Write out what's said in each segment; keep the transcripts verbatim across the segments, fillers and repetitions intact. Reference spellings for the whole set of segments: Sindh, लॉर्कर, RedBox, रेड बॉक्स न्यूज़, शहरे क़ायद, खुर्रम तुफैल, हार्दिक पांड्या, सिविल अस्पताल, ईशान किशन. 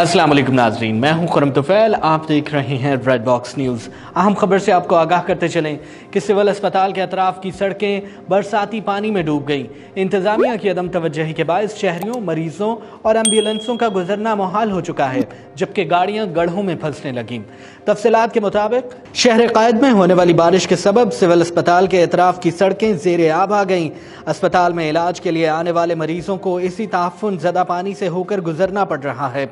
अस्सलाम वालेकुम नाज़रीन, मैं हूं खुर्रम तुफैल। आप देख रहे हैं रेड बॉक्स न्यूज़। अहम खबर से आपको आगाह करते चलें कि सिविल अस्पताल के अतराफ़ की सड़कें बरसाती पानी में डूब गई। इंतज़ामिया की अदम तवज्जोही के बायस शहरियों, मरीज़ों और एम्बुलेंसों का गुजरना मुहाल हो चुका है, जबकि गाड़ियाँ गढ़ों में फंसने लगीं। तफसीलात के मुताबिक शहरे क़ायद में होने वाली बारिश के सबब सिविल अस्पताल के अतराफ़ की सड़कें ज़ेरे आब आ गईं। अस्पताल में इलाज के लिए आने वाले मरीजों को इसी तआफ़ुन ज़दा पानी से होकर गुजरना पड़ रहा है,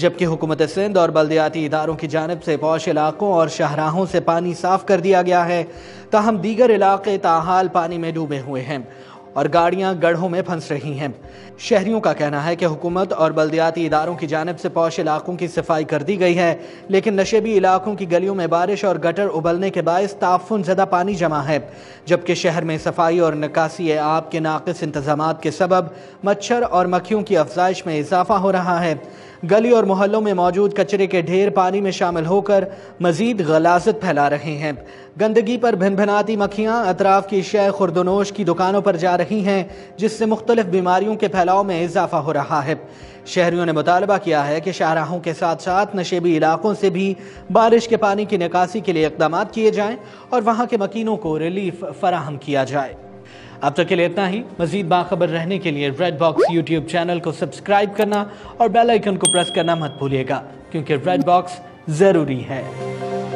जबकि हुकूमत सिंध और बल्दियाती इदारों की जानब से पौश इलाकों और शाहराहों से पानी साफ कर दिया गया है, ताहम दीगर इलाके ताहाल पानी में डूबे हुए हैं और गाड़ियां गढ़ों में फंस रही हैं। शहरियों का कहना है कि हुकूमत और बल्दियाती इदारों की जानब से पौश इलाकों की सफाई कर दी गई है, लेकिन नशेबी इलाकों की गलियों में बारिश और गटर उबलने के बायस ताफ़ुन ज़दा पानी जमा है, जबकि शहर में सफाई और निकासी आब के नाक़िस इंतज़ामात के सबब मच्छर और मक्खियों की अफजाइश में इजाफा हो रहा है। गली और मोहल्लों में मौजूद कचरे के ढेर पानी में शामिल होकर मजीद गलाजत फैला रहे हैं। गंदगी पर भिनभिनाती मक्खियाँ अतराफ़ की शय खुर्दनोश की दुकानों पर जा रही हैं, जिससे मुख्तलिफ बीमारियों के फैलाव में इजाफा हो रहा है। शहरियों ने मुतालबा किया है कि शाहराहों के साथ साथ नशेबी इलाकों से भी बारिश के पानी की निकासी के लिए इकदाम किए जाएँ और वहाँ के मकीनों को रिलीफ फराहम किया जाए। अब तक के लिए इतना ही। मज़ीद बाखबर रहने के लिए रेड बॉक्स यूट्यूब चैनल को सब्सक्राइब करना और बेल आइकन को प्रेस करना मत भूलिएगा, क्योंकि रेड बॉक्स ज़रूरी है।